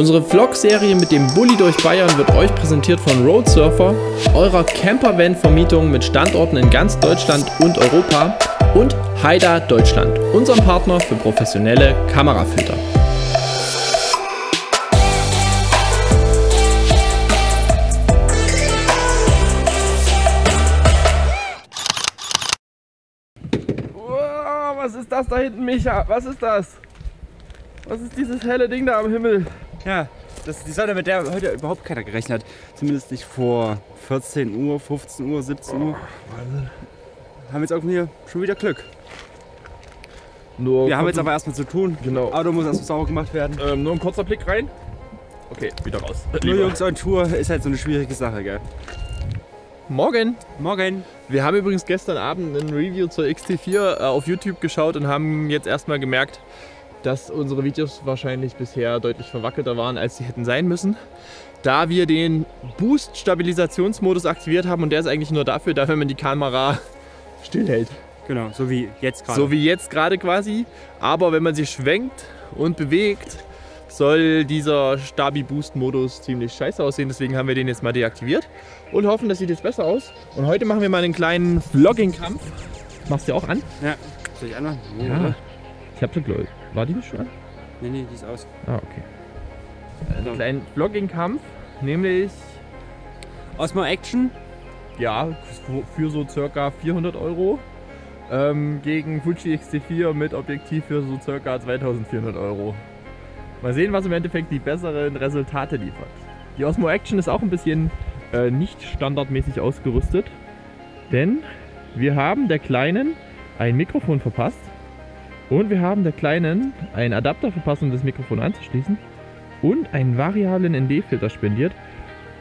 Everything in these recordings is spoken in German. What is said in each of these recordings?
Unsere Vlog-Serie mit dem Bulli durch Bayern wird euch präsentiert von Roadsurfer, eurer Campervan-Vermietung mit Standorten in ganz Deutschland und Europa und Haida Deutschland, unserem Partner für professionelle Kamerafilter. Was ist das da hinten, Micha? Was ist das? Was ist dieses helle Ding da am Himmel? Ja, das ist die Sonne, mit der heute überhaupt keiner gerechnet hat. Zumindest nicht vor 14 Uhr, 15 Uhr, 17 Uhr. Wahnsinn. Haben jetzt auch hier schon wieder Glück. Nur wir haben jetzt aber erstmal zu tun. Genau. Auto muss erstmal sauber gemacht werden. Nur ein kurzer Blick rein. Okay, wieder raus. Nur Jungs on Tour ist halt so eine schwierige Sache, gell? Morgen! Morgen! Wir haben übrigens gestern Abend ein Review zur XT4 auf YouTube geschaut und haben jetzt erstmal gemerkt, dass unsere Videos wahrscheinlich bisher deutlich verwackelter waren, als sie hätten sein müssen. Da wir den Boost-Stabilisationsmodus aktiviert haben und der ist eigentlich nur dafür da, wenn man die Kamera stillhält. Genau, so wie jetzt gerade. So wie jetzt gerade quasi, aber wenn man sie schwenkt und bewegt, soll dieser Stabi-Boost-Modus ziemlich scheiße aussehen, deswegen haben wir den jetzt mal deaktiviert und hoffen, das sieht jetzt besser aus. Und heute machen wir mal einen kleinen Vlogging-Kampf. Machst du auch an? Ja. Soll ich anmachen? Ja. Ich hab schon, glaube ich. War die schon an? Nee, nee, die ist aus. Ah, okay. Einen kleinen Vlogging-Kampf, nämlich Osmo Action. Ja, für so circa 400 € gegen Fuji XT4 mit Objektiv für so circa 2400 €. Mal sehen, was im Endeffekt die besseren Resultate liefert. Die Osmo Action ist auch ein bisschen nicht standardmäßig ausgerüstet, denn wir haben der Kleinen ein Mikrofon verpasst und wir haben der Kleinen einen Adapter verpasst, um das Mikrofon anzuschließen und einen variablen ND-Filter spendiert,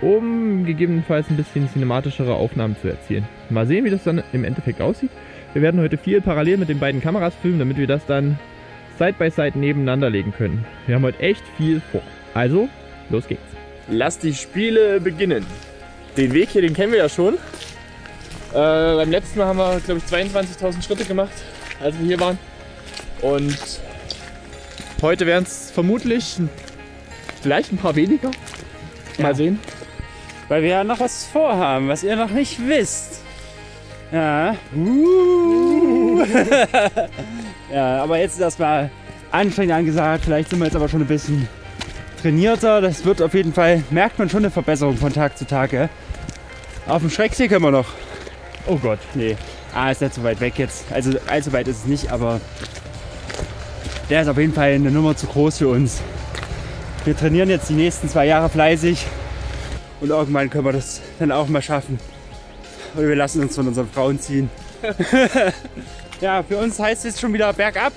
um gegebenenfalls ein bisschen cinematischere Aufnahmen zu erzielen. Mal sehen, wie das dann im Endeffekt aussieht. Wir werden heute viel parallel mit den beiden Kameras filmen, damit wir das dann Side by Side nebeneinander legen können. Wir haben heute echt viel vor. Also, los geht's. Lasst die Spiele beginnen. Den Weg hier, den kennen wir ja schon. Beim letzten Mal haben wir, glaube ich, 22.000 Schritte gemacht, als wir hier waren. Und heute wären es vermutlich vielleicht ein paar weniger. Ja. Mal sehen. Weil wir ja noch was vorhaben, was ihr noch nicht wisst. Ja. Ja, aber jetzt ist erstmal anstrengend angesagt, vielleicht sind wir jetzt aber schon ein bisschen trainierter. Das wird auf jeden Fall, merkt man schon eine Verbesserung von Tag zu Tag. Gell? Auf dem Schrecksee können wir noch. Oh Gott, nee. Ah, ist nicht so weit weg jetzt. Also allzu weit ist es nicht, aber der ist auf jeden Fall eine Nummer zu groß für uns. Wir trainieren jetzt die nächsten 2 Jahre fleißig und irgendwann können wir das dann auch mal schaffen. Oder wir lassen uns von unseren Frauen ziehen. Ja, für uns heißt es schon wieder bergab,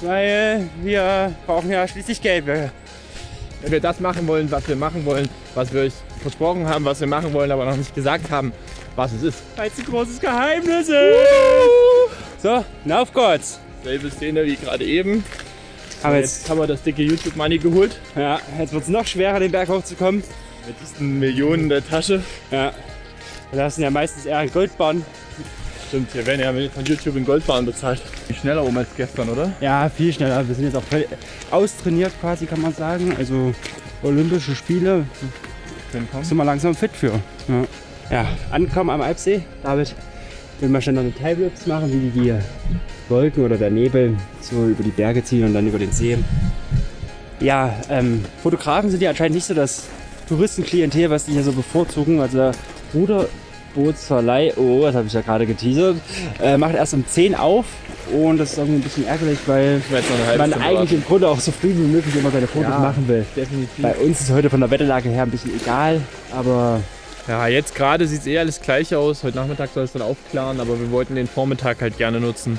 weil wir brauchen ja schließlich Geld. Wenn wir das machen wollen, was wir machen wollen, was wir euch versprochen haben, was wir machen wollen, aber noch nicht gesagt haben, was es ist. Weil es ein großes Geheimnis ist. So, na auf Gott. Selbe Szene wie gerade eben. Aber jetzt haben wir das dicke YouTube-Money geholt. Ja, jetzt wird es noch schwerer, den Berg hochzukommen. Mit diesen Millionen in der Tasche. Ja, das sind ja meistens eher ein Goldbarren. Stimmt, hier werden ja von YouTube in Goldbahn bezahlt. Viel schneller um als gestern, oder? Ja, viel schneller. Wir sind jetzt auch austrainiert quasi, kann man sagen. Also Olympische Spiele, sind wir langsam fit für. Ja, ja. Ankommen am Alpsee. David will mal schnell noch Detailblips machen, wie die Wolken oder der Nebel so über die Berge ziehen und dann über den See. Ja, Fotografen sind ja anscheinend nicht so das Touristenklientel, was die hier so bevorzugen. Also Ruder... Bootsverleih, oh, das habe ich ja gerade geteasert, macht erst um 10 auf und das ist irgendwie ein bisschen ärgerlich, weil man eigentlich im Grunde auch so früh wie möglich immer seine Fotos machen will. Definitiv. Bei uns ist heute von der Wetterlage her ein bisschen egal, aber... Ja, jetzt gerade sieht es eh alles gleich aus, heute Nachmittag soll es dann aufklaren, aber wir wollten den Vormittag halt gerne nutzen,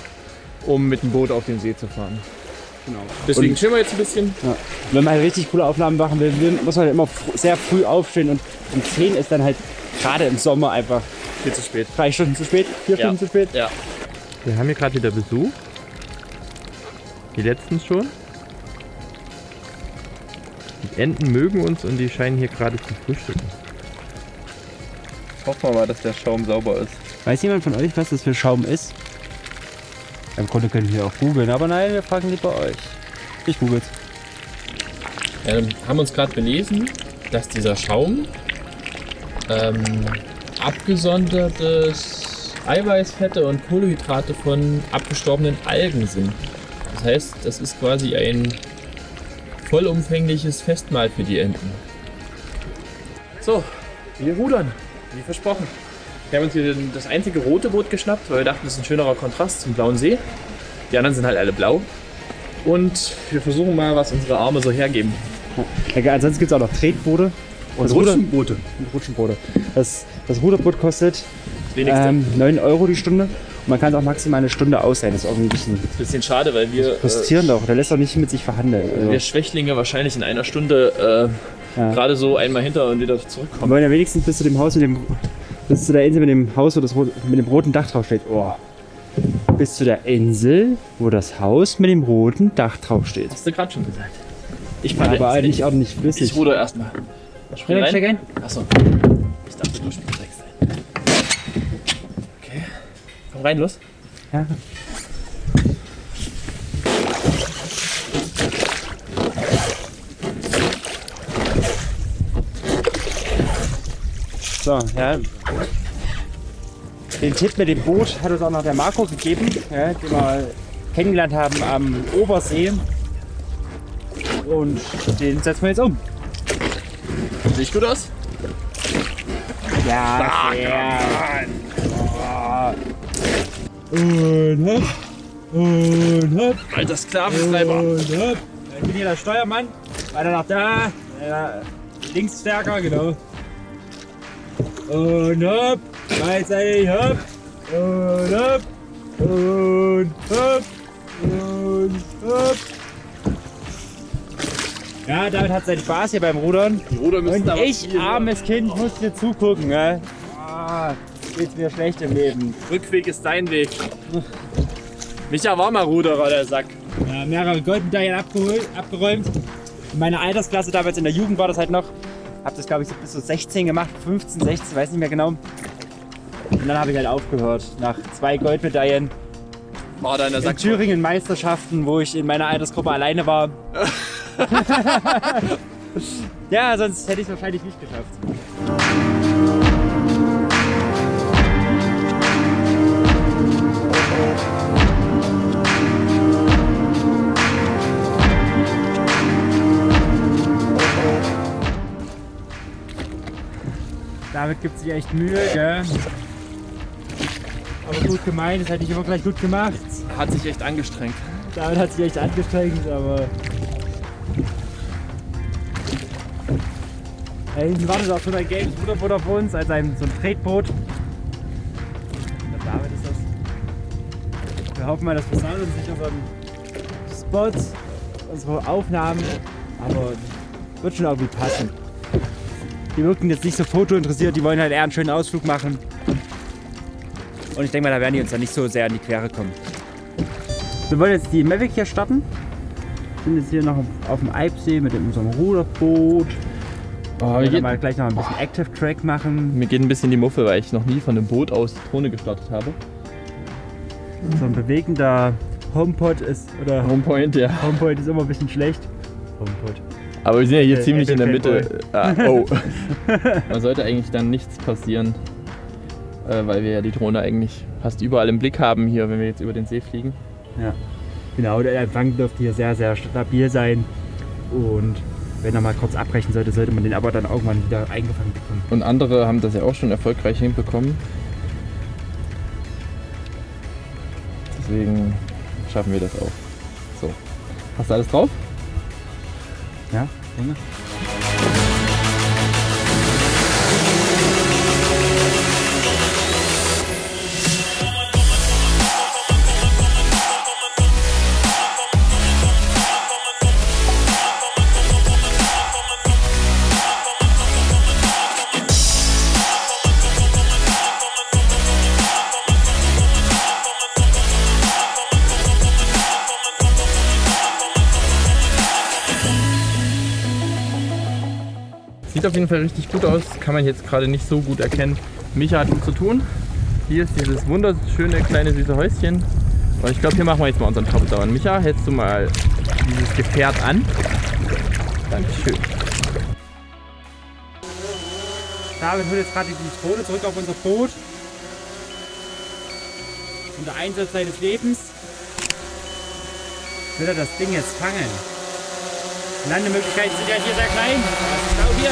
um mit dem Boot auf den See zu fahren. Genau. Deswegen chillen wir jetzt ein bisschen. Ja. Wenn man halt richtig coole Aufnahmen machen will, muss man halt immer sehr früh aufstehen und um 10 ist dann halt gerade im Sommer einfach viel zu spät. 3 Stunden zu spät, 4 Stunden zu spät. Ja. Wir haben hier gerade wieder Besuch. Die letzten schon. Die Enten mögen uns und die scheinen hier gerade zu frühstücken. Hoffen wir mal, dass der Schaum sauber ist. Weiß jemand von euch, was das für Schaum ist? Im Grunde können wir auch googeln, aber nein, wir fragen lieber euch. Ich google es. haben uns gerade belesen, dass dieser Schaum abgesondertes Eiweißfette und Kohlenhydrate von abgestorbenen Algen sind. Das heißt, das ist quasi ein vollumfängliches Festmahl für die Enten. So, wir rudern, wie versprochen. Wir haben uns hier das einzige rote Boot geschnappt, weil wir dachten, das ist ein schönerer Kontrast zum blauen See. Die anderen sind halt alle blau. Und wir versuchen mal, was unsere Arme so hergeben. Ja, ansonsten gibt es auch noch Tretboote und Rutschenboote. Das Ruderboot kostet 9 Euro die Stunde. Und man kann es auch maximal eine Stunde ausleihen. Das ist auch ein bisschen schade, weil wir frustrieren doch. Der lässt doch nicht mit sich verhandeln. Also. Wir Schwächlinge wahrscheinlich in einer Stunde gerade so einmal hinter und wieder zurückkommen. Aber wenn ja wenigstens bis zu dem Haus mit dem, bis zu der Insel mit dem Haus, wo das mit dem roten Dach draufsteht. Oh. Bis zu der Insel, wo das Haus mit dem roten Dach draufsteht. Hast du gerade schon gesagt. Ich fahre ja, aber eigentlich auch nicht flüssig. Ich ruder erstmal. Spring rein. Achso. Ich dachte, du springst rechts rein. Okay. Komm rein, los. Ja. So, ja. Den Tipp mit dem Boot hat uns auch noch der Marco gegeben, ja, den wir kennengelernt haben am Obersee. Und den setzen wir jetzt um. Sehe ich gut aus? Ja, ja. Und hopp. Und hopp. Alter Sklaventreiber. Ich bin hier der Steuermann. Weiter nach da. Ja, links stärker, genau. Und hopp. Beidseitig hopp. Und hopp. Und hopp. Und hopp. Ja, damit hat es seinen Spaß hier beim Rudern. Und ich, armes Kind, muss dir zugucken. Ne? Ah, geht's mir schlecht im Leben. Rückweg ist dein Weg. Micha war mal Ruderer, der Sack. Ja, mehrere Goldmedaillen abgeräumt. In meiner Altersklasse, damals in der Jugend war das halt noch. Hab das, glaube ich, bis zu 16 gemacht, 15, 16, weiß nicht mehr genau. Und dann habe ich halt aufgehört, nach 2 Goldmedaillen. War da in der Sack. In Thüringen Meisterschaften, wo ich in meiner Altersgruppe alleine war. Ja, sonst hätte ich es wahrscheinlich nicht geschafft. Damit gibt es sich echt Mühe, gell? Aber gut gemeint, das hätte ich immer gleich gut gemacht. Hat sich echt angestrengt. Damit hat sich echt angestrengt, aber... Da hinten wartet auch schon ein gelbes Ruderboot auf uns, also so ein Tretboot. Der David ist das. Wir hoffen mal, dass wir sammeln uns nicht unseren Spot, unsere Aufnahmen, aber wird schon irgendwie passen. Die wirken jetzt nicht so fotointeressiert, die wollen halt eher einen schönen Ausflug machen. Und ich denke mal, da werden die uns dann nicht so sehr in die Quere kommen. Wir wollen jetzt die Mavic hier starten. Wir sind jetzt hier noch auf dem Eibsee mit unserem Ruderboot. Oh, wir mal gleich noch ein bisschen Active Track machen. Mir geht ein bisschen die Muffe, weil ich noch nie von einem Boot aus die Drohne gestartet habe. So ein bewegender Homepod ist, oder Homepoint, ja. Homepoint ist immer ein bisschen schlecht. Homepod. Aber wir sind ja hier ziemlich in der Mitte. Oh. Man sollte eigentlich dann nichts passieren, weil wir ja die Drohne eigentlich fast überall im Blick haben hier, wenn wir jetzt über den See fliegen. Ja, genau. Der Empfang dürfte hier sehr, sehr stabil sein und wenn er mal kurz abbrechen sollte, sollte man den aber dann irgendwann wieder eingefangen bekommen. Und andere haben das ja auch schon erfolgreich hinbekommen. Deswegen schaffen wir das auch. So, hast du alles drauf? Ja, gerne. Sieht auf jeden Fall richtig gut aus, kann man jetzt gerade nicht so gut erkennen. Micha hat gut zu tun. Hier ist dieses wunderschöne kleine süße Häuschen. Und ich glaube, hier machen wir jetzt mal unseren Top-Down. Micha, hältst du mal dieses Gefährt an? Dankeschön. David holt jetzt gerade die Drohne zurück auf unser Boot. Unter Einsatz seines Lebens wird er das Ding jetzt fangen. Landemöglichkeiten sind ja hier sehr klein. Schau hier.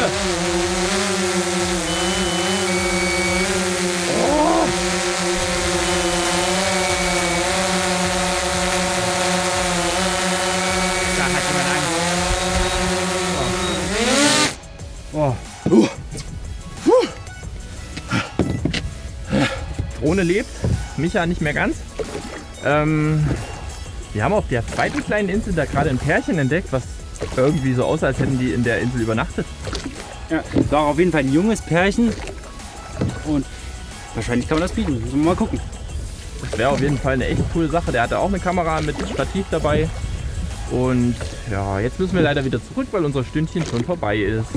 Oh. Da hat jemand Angst. Oh. Oh. Drohne lebt. Micha nicht mehr ganz. Wir haben auf der zweiten kleinen Insel da gerade ein Pärchen entdeckt, was irgendwie so aussah, als hätten die in der Insel übernachtet. Ja, war auf jeden Fall ein junges Pärchen und wahrscheinlich kann man das bieten. Müssen wir mal gucken. Das wäre auf jeden Fall eine echt coole Sache. Der hatte auch eine Kamera mit Stativ dabei. Und ja, jetzt müssen wir leider wieder zurück, weil unser Stündchen schon vorbei ist.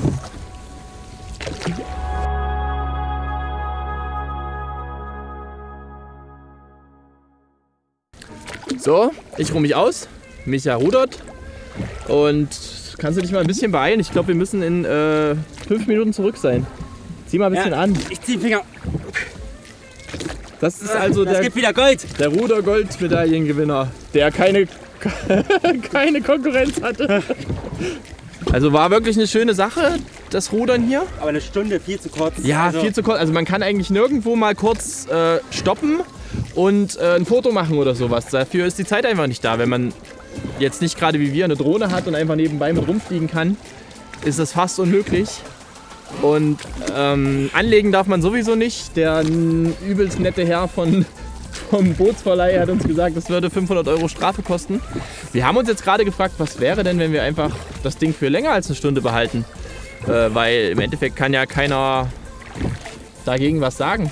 So, ich ruhe mich aus, Micha rudert und kannst du dich mal ein bisschen beeilen? Ich glaube, wir müssen in 5 Minuten zurück sein. Zieh mal ein bisschen an. Ich zieh den Finger. Das ist also das gibt wieder Gold. Der Ruder-Gold-Medaillengewinner, der keine Konkurrenz hatte. Also war wirklich eine schöne Sache, das Rudern hier. Aber eine Stunde, viel zu kurz. Ja, also viel zu kurz. Also man kann eigentlich nirgendwo mal kurz stoppen und ein Foto machen oder sowas. Dafür ist die Zeit einfach nicht da. Wenn man jetzt nicht gerade wie wir eine Drohne hat und einfach nebenbei mit rumfliegen kann, ist das fast unmöglich. Und anlegen darf man sowieso nicht. Der übelst nette Herr vom Bootsverleih hat uns gesagt, das würde 500 € Strafe kosten. Wir haben uns jetzt gerade gefragt, was wäre denn, wenn wir einfach das Ding für länger als eine Stunde behalten? Weil im Endeffekt kann ja keiner dagegen was sagen.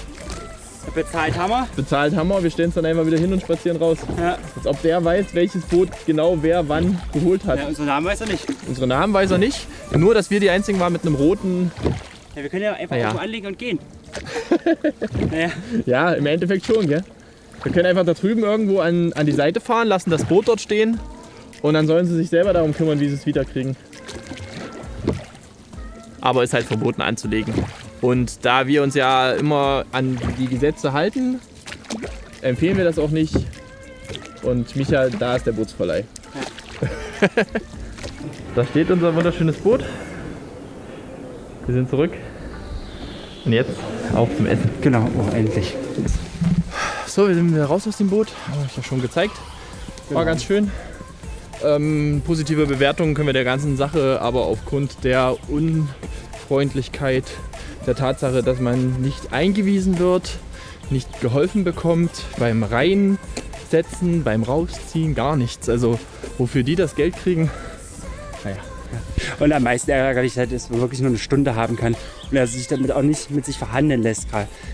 Bezahlt haben wir. Bezahlt haben wir. Wir stellen es dann einfach wieder hin und spazieren raus. Ja. Als ob der weiß, welches Boot genau wer wann geholt hat. Ja, unsere Namen weiß er nicht. Unsere Namen weiß er nicht. Nur, dass wir die einzigen waren mit einem roten. Ja, wir können ja einfach oben anlegen und gehen. Naja. Ja, im Endeffekt schon, gell? Wir können einfach da drüben irgendwo an die Seite fahren, lassen das Boot dort stehen und dann sollen sie sich selber darum kümmern, wie sie es wiederkriegen. Aber ist halt verboten anzulegen. Und da wir uns ja immer an die Gesetze halten, empfehlen wir das auch nicht. Und Micha, da ist der Bootsverleih. Ja. Da steht unser wunderschönes Boot. Wir sind zurück. Und jetzt auf zum Essen. Genau, oh, endlich. So, wir sind wieder raus aus dem Boot. Habe ich ja schon gezeigt. War ganz schön. Positive Bewertungen können wir der ganzen Sache, aber aufgrund der Unfreundlichkeit, der Tatsache, dass man nicht eingewiesen wird, nicht geholfen bekommt, beim Reinsetzen, beim Rausziehen, gar nichts. Also wofür die das Geld kriegen, naja. Und am meisten ärgerlich ist, dass man wirklich nur eine Stunde haben kann und dass sich damit auch nicht mit sich verhandeln lässt.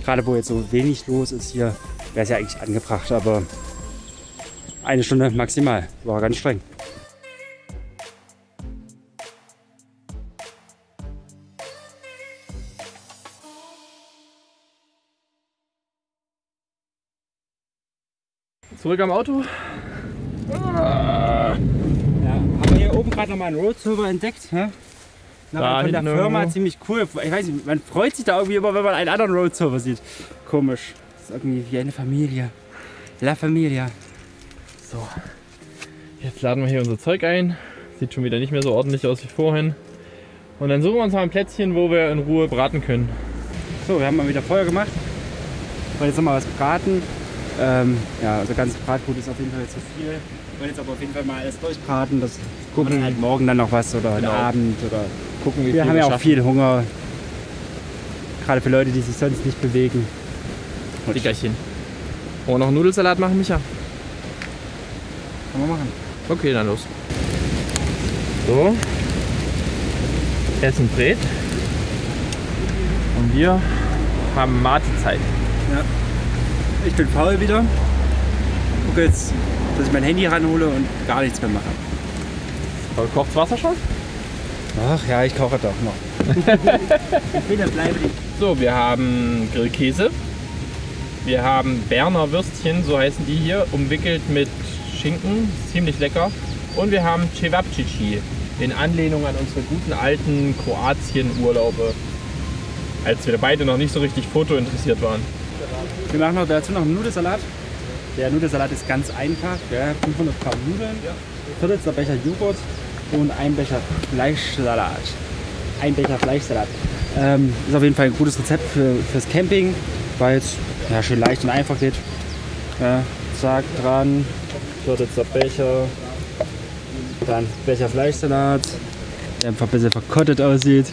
Gerade wo jetzt so wenig los ist hier, wäre es ja eigentlich angebracht, aber eine Stunde maximal, war ganz streng. Zurück am Auto. Ja, haben wir hier oben gerade nochmal einen Roadsurfer entdeckt. Ne? Da von der Firma irgendwo. Ziemlich cool. Ich weiß nicht, man freut sich da irgendwie immer, wenn man einen anderen Roadsurfer sieht. Komisch. Das ist irgendwie wie eine Familie. La Familia. So. Jetzt laden wir hier unser Zeug ein. Sieht schon wieder nicht mehr so ordentlich aus wie vorhin. Und dann suchen wir uns mal ein Plätzchen, wo wir in Ruhe braten können. So, wir haben mal wieder Feuer gemacht. Wollen jetzt nochmal was braten. Ja, also ganz Bratgut ist auf jeden Fall zu viel. Wir wollen jetzt aber auf jeden Fall mal alles durchbraten. Das gucken halt morgen dann noch was oder heute Abend oder gucken, wie viel wir haben ja auch viel Hunger. Gerade für Leute, die sich sonst nicht bewegen. Dickerchen. Oh, noch einen Nudelsalat machen, Micha? Kann man machen. Okay, dann los. So. Essen brät. Und wir haben Mahlzeit. Ja. Ich bin faul wieder. Gucke jetzt, dass ich mein Handy ranhole und gar nichts mehr mache. Aber kocht's Wasser schon? Ach ja, ich koche doch noch. Bitte bleibe ich. So, wir haben Grillkäse. Wir haben Berner Würstchen, so heißen die hier, umwickelt mit Schinken. Ziemlich lecker. Und wir haben Cevapcici. in Anlehnung an unsere guten alten Kroatien-Urlaube, als wir beide noch nicht so richtig fotointeressiert waren. Wir machen noch dazu noch einen Nudelsalat. Der Nudelsalat ist ganz einfach, ja, 500 Gramm Nudeln, Viertel Becher Joghurt und ein Becher Fleischsalat. Ist auf jeden Fall ein gutes Rezept fürs Camping, weil es ja, schön leicht und einfach geht. Ja, zack, dran, Viertelzer Becher, dann Becher Fleischsalat, der einfach ein bisschen verkottet aussieht.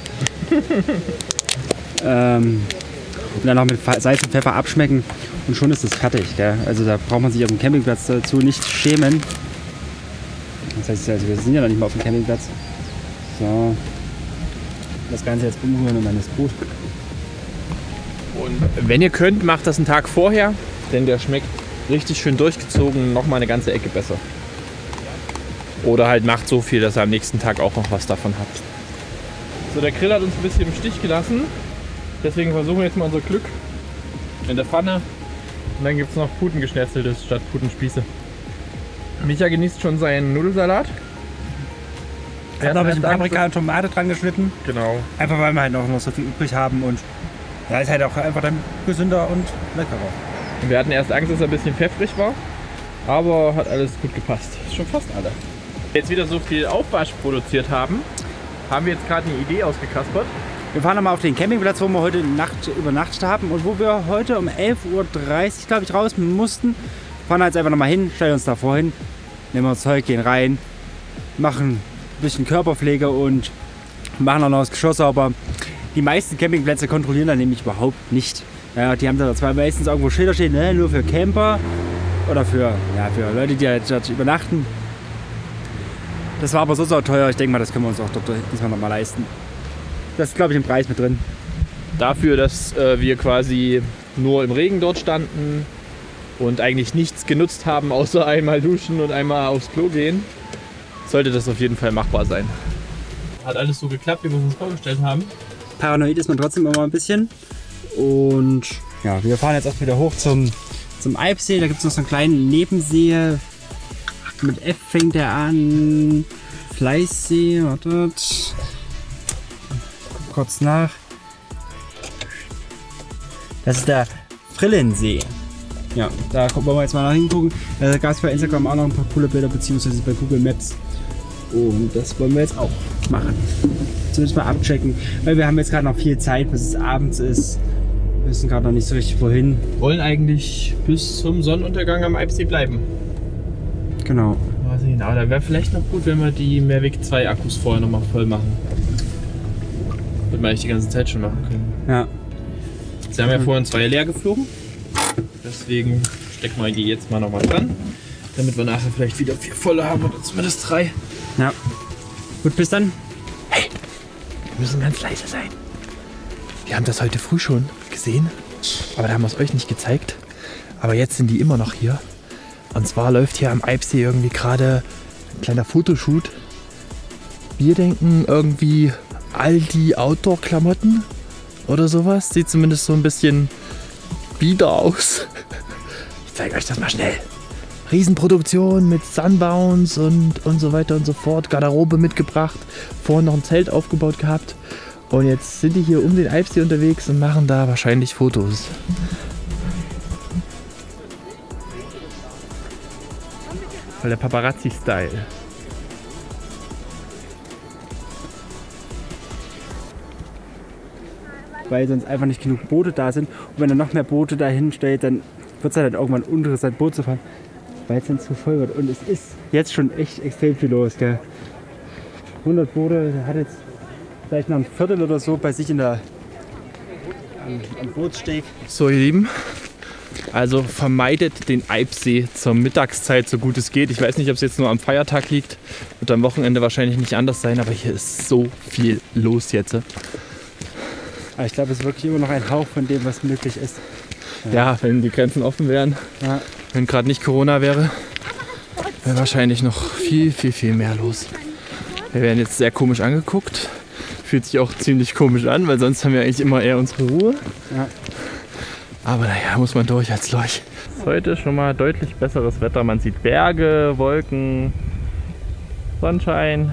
Und dann noch mit Salz und Pfeffer abschmecken und schon ist es fertig. Gell? Also da braucht man sich auf dem Campingplatz dazu nicht schämen. Das heißt, also wir sind ja noch nicht mal auf dem Campingplatz. So. Das Ganze jetzt umrühren und dann ist gut. Und wenn ihr könnt, macht das einen Tag vorher, denn der schmeckt richtig schön durchgezogen, nochmal eine ganze Ecke besser. Oder halt macht so viel, dass ihr am nächsten Tag auch noch was davon habt. So, der Grill hat uns ein bisschen im Stich gelassen, deswegen versuchen wir jetzt mal unser Glück in der Pfanne. Und dann gibt es noch Putengeschnetzeltes statt Putenspieße. Micha genießt schon seinen Nudelsalat. Er hat noch ein bisschen Paprika und Tomate dran geschnitten. Genau. Einfach weil wir halt noch so viel übrig haben und ja, ist halt auch einfach dann gesünder und leckerer. Wir hatten erst Angst, dass er ein bisschen pfeffrig war, aber hat alles gut gepasst. Ist schon fast alle. Jetzt wieder so viel Aufwasch produziert haben wir jetzt gerade eine Idee ausgekaspert. Wir fahren nochmal auf den Campingplatz, wo wir heute Nacht übernachtet haben und wo wir heute um 11.30 Uhr, glaube ich, raus mussten. Wir fahren jetzt einfach nochmal hin, stellen uns da vorhin, nehmen wir Zeug, gehen rein, machen ein bisschen Körperpflege und machen auch noch das Geschoss sauber. Die meisten Campingplätze kontrollieren da nämlich überhaupt nicht. Ja, die haben da zwar meistens irgendwo Schilder stehen, ne, nur für Camper oder für Leute, die halt dort übernachten. Das war aber so teuer, ich denke mal, das können wir uns auch dort diesmal nochmal leisten. Das ist, glaube ich, im Preis mit drin. Dafür, dass wir quasi nur im Regen dort standen und eigentlich nichts genutzt haben, außer einmal duschen und einmal aufs Klo gehen, sollte das auf jeden Fall machbar sein. Hat alles so geklappt, wie wir uns vorgestellt haben. Paranoid ist man trotzdem immer ein bisschen. Und ja, wir fahren jetzt auch wieder hoch zum Alpsee. Da gibt es noch so einen kleinen Nebensee. Mit F fängt er an. Fleißsee, wartet. Kurz nach. Das ist der Frillensee. Ja, da gucken wir jetzt mal nach hingucken. Da gab es bei Instagram auch noch ein paar coole Bilder, beziehungsweise bei Google Maps. Und das wollen wir jetzt auch machen. Zumindest mal abchecken, weil wir haben jetzt gerade noch viel Zeit, bis es abends ist. Wir wissen gerade noch nicht so richtig wohin. Wollen eigentlich bis zum Sonnenuntergang am Eibsee bleiben. Genau. Mal sehen, aber da wäre vielleicht noch gut, wenn wir die Mavic 2 Akkus vorher nochmal voll machen. Wird man eigentlich die ganze Zeit schon machen können. Ja. Sie haben ja vorhin zwei leer geflogen. Deswegen stecken wir die jetzt mal nochmal dran, damit wir nachher vielleicht wieder 4 volle haben oder zumindest 3. Ja. Gut, bis dann. Hey, wir müssen ganz leise sein. Wir haben das heute früh schon gesehen, aber da haben wir es euch nicht gezeigt. Aber jetzt sind die immer noch hier. Und zwar läuft hier am Eibsee irgendwie gerade ein kleiner Fotoshoot. Wir denken irgendwie Aldi Outdoor-Klamotten oder sowas. Sieht zumindest so ein bisschen bieder aus. Ich zeige euch das mal schnell. Riesenproduktion mit Sunbounce und so weiter und so fort. Garderobe mitgebracht, vorhin noch ein Zelt aufgebaut gehabt. Und jetzt sind die hier um den Alpsee unterwegs und machen da wahrscheinlich Fotos. Voll der Paparazzi-Style. Weil sonst einfach nicht genug Boote da sind. Und wenn er noch mehr Boote dahin stellt, dann wird es halt irgendwann uninteressant, Boot zu fahren. Weil es dann zu voll wird. Und es ist jetzt schon echt extrem viel los. Gell? 100 Boote, der hat jetzt vielleicht noch ein Viertel oder so bei sich am Bootssteg. So, ihr Lieben, also vermeidet den Eibsee zur Mittagszeit so gut es geht. Ich weiß nicht, ob es jetzt nur am Feiertag liegt. Wird am Wochenende wahrscheinlich nicht anders sein, aber hier ist so viel los jetzt. Aber ich glaube, es ist wirklich immer noch ein Hauch von dem, was möglich ist. Ja, wenn die Grenzen offen wären. Ja. Wenn gerade nicht Corona wäre, wäre wahrscheinlich noch viel mehr los. Wir werden jetzt sehr komisch angeguckt. Fühlt sich auch ziemlich komisch an, weil sonst haben wir eigentlich immer eher unsere Ruhe. Ja. Aber naja, muss man durch als Leuch. Heute schon mal deutlich besseres Wetter. Man sieht Berge, Wolken, Sonnenschein.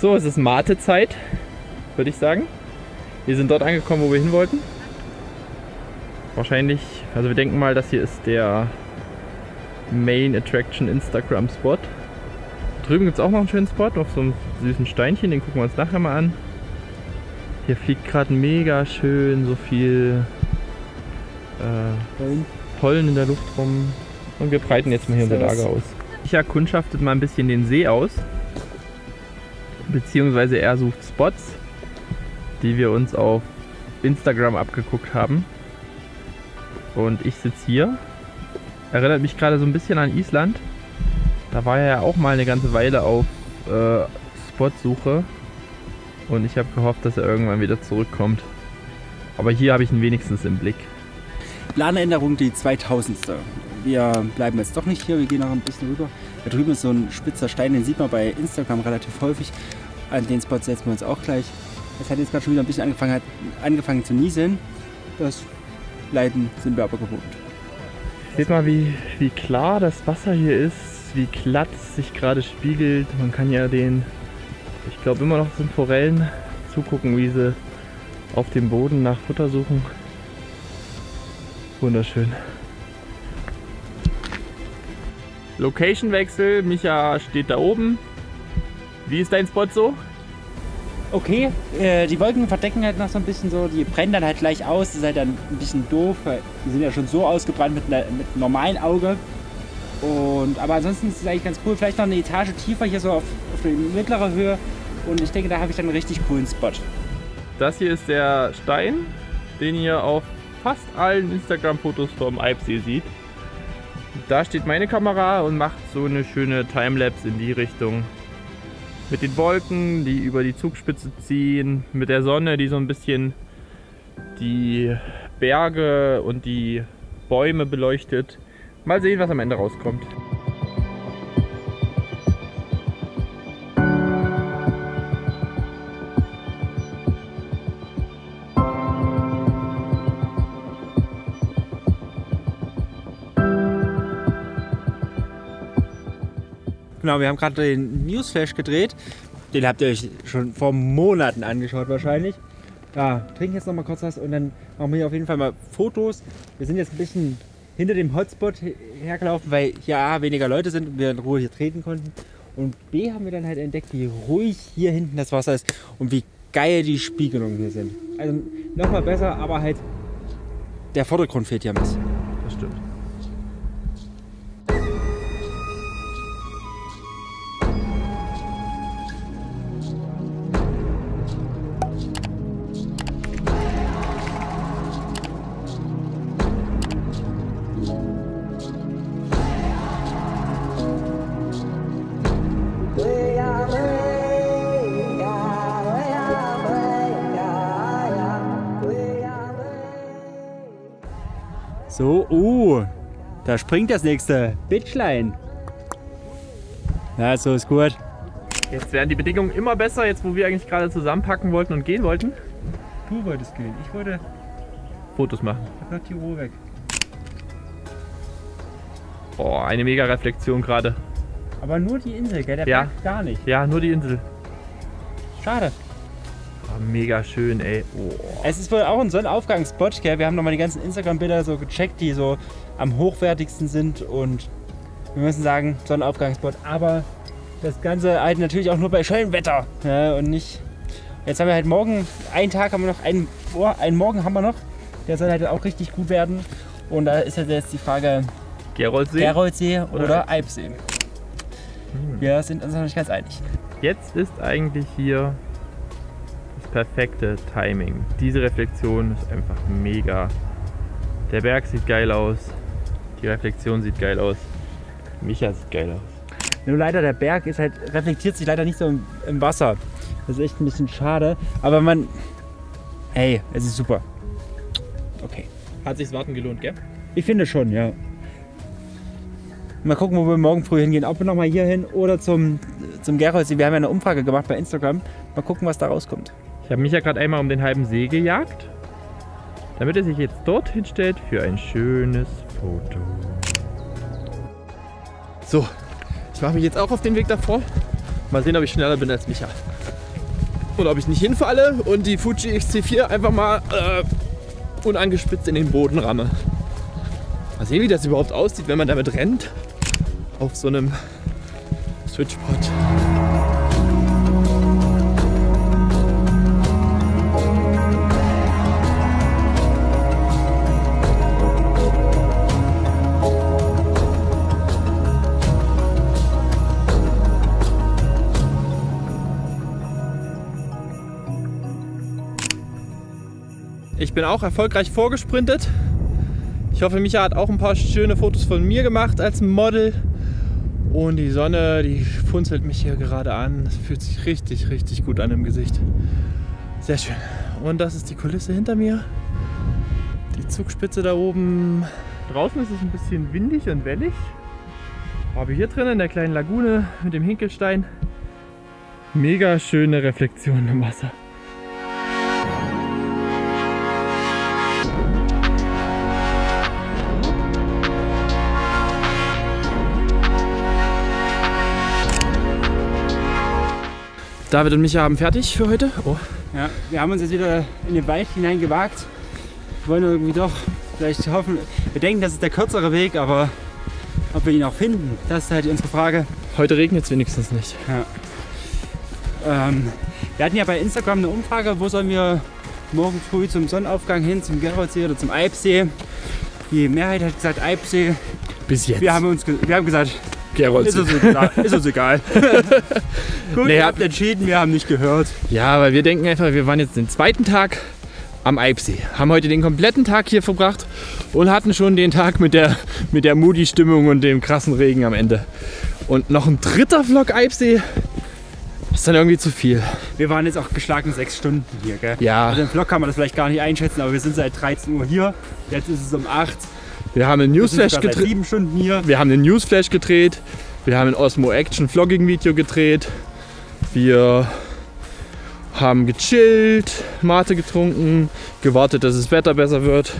So, es ist Mate-Zeit, würde ich sagen. Wir sind dort angekommen, wo wir hin wollten. Wahrscheinlich, also wir denken mal, das hier ist der Main Attraction Instagram Spot. Drüben gibt es auch noch einen schönen Spot, auf so einem süßen Steinchen, den gucken wir uns nachher mal an. Hier fliegt gerade mega schön so viel Pollen in der Luft rum. Und wir breiten jetzt mal hier unser Lager aus. Ich erkundschaftet mal ein bisschen den See aus, beziehungsweise er sucht Spots, die wir uns auf Instagram abgeguckt haben. Und ich sitze hier. Erinnert mich gerade so ein bisschen an Island. Da war er ja auch mal eine ganze Weile auf Spotsuche. Und ich habe gehofft, dass er irgendwann wieder zurückkommt. Aber hier habe ich ihn wenigstens im Blick. Planänderung, die 2000ste. Wir bleiben jetzt doch nicht hier, wir gehen noch ein bisschen rüber. Da drüben ist so ein spitzer Stein, den sieht man bei Instagram relativ häufig. An den Spot setzen wir uns auch gleich. Es hat jetzt gerade schon wieder ein bisschen angefangen zu nieseln. Das Leiden sind wir aber gewohnt. Seht mal, wie klar das Wasser hier ist, wie glatt es sich gerade spiegelt. Man kann ja den, ich glaube immer noch sind Forellen, zugucken, wie sie auf dem Boden nach Futter suchen. Wunderschön. Location-Wechsel, Micha steht da oben. Wie ist dein Spot so? Okay, die Wolken verdecken halt noch so ein bisschen so, die brennen dann halt gleich aus, das ist halt dann ein bisschen doof, die sind ja schon so ausgebrannt mit einem normalen Auge. Aber ansonsten ist es eigentlich ganz cool, vielleicht noch eine Etage tiefer hier so auf der mittleren Höhe und ich denke, da habe ich dann einen richtig coolen Spot. Das hier ist der Stein, den ihr auf fast allen Instagram-Fotos vom Alpsee sieht. Da steht meine Kamera und macht so eine schöne Timelapse in die Richtung. Mit den Wolken, die über die Zugspitze ziehen, mit der Sonne, die so ein bisschen die Berge und die Bäume beleuchtet. Mal sehen, was am Ende rauskommt. Genau, wir haben gerade den Newsflash gedreht. Den habt ihr euch schon vor Monaten angeschaut wahrscheinlich. Ja, trinken jetzt noch mal kurz was und dann machen wir hier auf jeden Fall mal Fotos. Wir sind jetzt ein bisschen hinter dem Hotspot hergelaufen, weil hier A, weniger Leute sind und wir in Ruhe hier treten konnten. Und B, haben wir dann halt entdeckt, wie ruhig hier hinten das Wasser ist und wie geil die Spiegelungen hier sind. Also nochmal besser, aber halt der Vordergrund fehlt hier ein bisschen. Das stimmt. So, da springt das nächste Bitchlein. Ja, so ist gut. Jetzt werden die Bedingungen immer besser, jetzt wo wir eigentlich gerade zusammenpacken wollten und gehen wollten. Du wolltest gehen, ich wollte Fotos machen. Ich hab die Ruhe weg. Boah, eine mega Reflexion gerade. Aber nur die Insel, gell? Der Berg gar nicht. Ja, nur die Insel. Schade. Mega schön, ey. Oh. Es ist wohl auch ein Sonnenaufgangsspot, gell? Wir haben nochmal die ganzen Instagram-Bilder so gecheckt, die so am hochwertigsten sind und wir müssen sagen, Sonnenaufgangsspot. Aber das Ganze halt natürlich auch nur bei schönem Wetter, ja, und nicht... Jetzt haben wir halt morgen, einen Tag haben wir noch, einen Morgen haben wir noch, der soll halt auch richtig gut werden und da ist halt jetzt die Frage... Geroldsee oder Eibsee. Wir sind uns noch nicht ganz einig. Jetzt ist eigentlich hier... perfekte Timing. Diese Reflexion ist einfach mega. Der Berg sieht geil aus, die Reflexion sieht geil aus, Micha sieht geil aus. Nur leider der Berg ist halt, reflektiert sich leider nicht so im Wasser. Das ist echt ein bisschen schade, aber man, hey, es ist super. Okay. Hat sich's warten gelohnt, gell? Ich finde schon, ja. Mal gucken, wo wir morgen früh hingehen, ob wir nochmal hier hin oder zum Geroldsee. Wir haben ja eine Umfrage gemacht bei Instagram, mal gucken, was da rauskommt. Ich habe mich ja gerade einmal um den halben See gejagt, damit er sich jetzt dorthin stellt für ein schönes Foto. So, ich mache mich jetzt auch auf den Weg davor. Mal sehen, ob ich schneller bin als Micha. oder ob ich nicht hinfalle und die Fuji XT4 einfach mal unangespitzt in den Boden ramme. Mal sehen, wie das überhaupt aussieht, wenn man damit rennt auf so einem Switchpod. Ich bin auch erfolgreich vorgesprintet. Ich hoffe, Micha hat auch ein paar schöne Fotos von mir gemacht als Model. Und die Sonne, die funzelt mich hier gerade an. Es fühlt sich richtig, richtig gut an im Gesicht. Sehr schön. Und das ist die Kulisse hinter mir. Die Zugspitze da oben. Draußen ist es ein bisschen windig und wellig. Aber hier drin in der kleinen Lagune mit dem Hinkelstein. Mega schöne Reflexionen im Wasser. David und Micha haben fertig für heute. Oh. Ja, wir haben uns jetzt wieder in den Wald hineingewagt. Wir wollen irgendwie doch vielleicht hoffen, wir denken, das ist der kürzere Weg, aber ob wir ihn auch finden, das ist halt unsere Frage. Heute regnet es wenigstens nicht. Ja. Wir hatten ja bei Instagram eine Umfrage, wo sollen wir morgen früh zum Sonnenaufgang hin, zum Geroldsee oder zum Alpsee. Die Mehrheit hat gesagt Alpsee. Bis jetzt. Wir haben gesagt, Geroldsee. Ist uns egal. Gut, nee, ihr habt entschieden, wir haben nicht gehört. Ja, weil wir denken einfach, wir waren jetzt den zweiten Tag am Eibsee. Haben heute den kompletten Tag hier verbracht und hatten schon den Tag mit der Moody-Stimmung und dem krassen Regen am Ende. Und noch ein dritter Vlog Eibsee ist dann irgendwie zu viel. Wir waren jetzt auch geschlagen 6 Stunden hier, gell? Ja. Also im Vlog kann man das vielleicht gar nicht einschätzen, aber wir sind seit 13 Uhr hier. Jetzt ist es um 8 Uhr. Wir haben einen Newsflash gedreht. 7 Stunden hier. Wir haben einen Newsflash gedreht. Wir haben ein Osmo Action Vlogging Video gedreht. Wir haben gechillt, Mate getrunken, gewartet, dass das Wetter besser wird.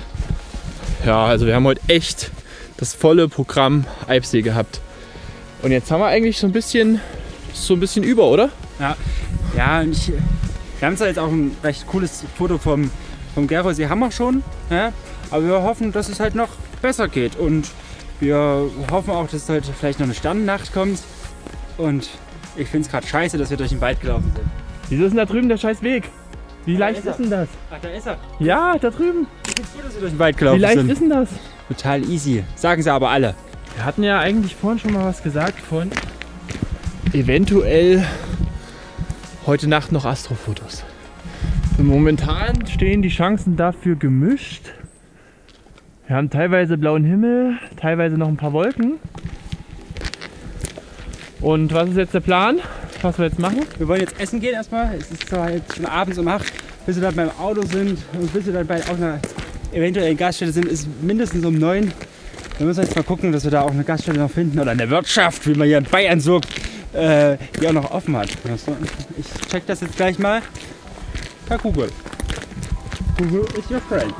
Ja, also wir haben heute echt das volle Programm Eibsee gehabt. Und jetzt haben wir eigentlich so ein bisschen über, oder? Ja, ja, wir haben zwar jetzt auch ein recht cooles Foto vom Geroldsee haben wir schon. Ja? Aber wir hoffen, dass es halt noch besser geht und wir hoffen auch, dass heute vielleicht noch eine Sternennacht kommt. Und ich finde es gerade scheiße, dass wir durch den Wald gelaufen sind. Wieso ist denn da drüben der scheiß Weg? Wie leicht ist denn das? Ach, da ist er. Ja, da drüben. Ich finde es gut, dass wir durch den Wald gelaufen sind. Wie leicht ist denn das? Total easy. Sagen sie aber alle. Wir hatten ja eigentlich vorhin schon mal was gesagt von eventuell heute Nacht noch Astrofotos. Und momentan stehen die Chancen dafür gemischt. Wir haben teilweise blauen Himmel, teilweise noch ein paar Wolken. Und was ist jetzt der Plan? Was wir jetzt machen? Wir wollen jetzt essen gehen erstmal. Es ist zwar jetzt schon abends um 8 Uhr, bis wir dann beim Auto sind und bis wir dann bei auch einer eventuellen Gaststätte sind, ist mindestens um 9 Uhr. Wir müssen jetzt mal gucken, dass wir da auch eine Gaststätte noch finden oder eine Wirtschaft, wie man hier in Bayern so, die auch noch offen hat. Ich check das jetzt gleich mal. Google. Google is your friend.